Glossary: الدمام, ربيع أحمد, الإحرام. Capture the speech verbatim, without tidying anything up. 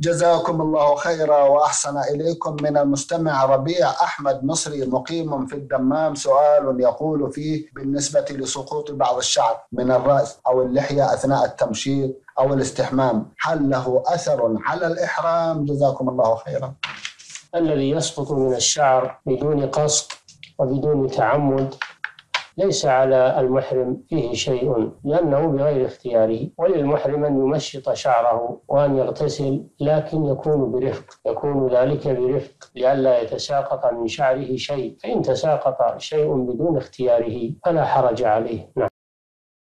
جزاكم الله خيرا وأحسن إليكم. من المستمع ربيع أحمد مصري مقيم في الدمام سؤال يقول فيه: بالنسبة لسقوط بعض الشعر من الرأس أو اللحية أثناء التمشيط أو الاستحمام، هل له أثر على الإحرام؟ جزاكم الله خيرا. الذي يسقط من الشعر بدون قصد وبدون تعمد ليس على المحرم فيه شيء، لأنه بغير اختياره، وللمحرم أن يمشط شعره وأن يغتسل، لكن يكون برفق، يكون ذلك برفق لئلا يتساقط من شعره شيء، فإن تساقط شيء بدون اختياره فلا حرج عليه. نعم.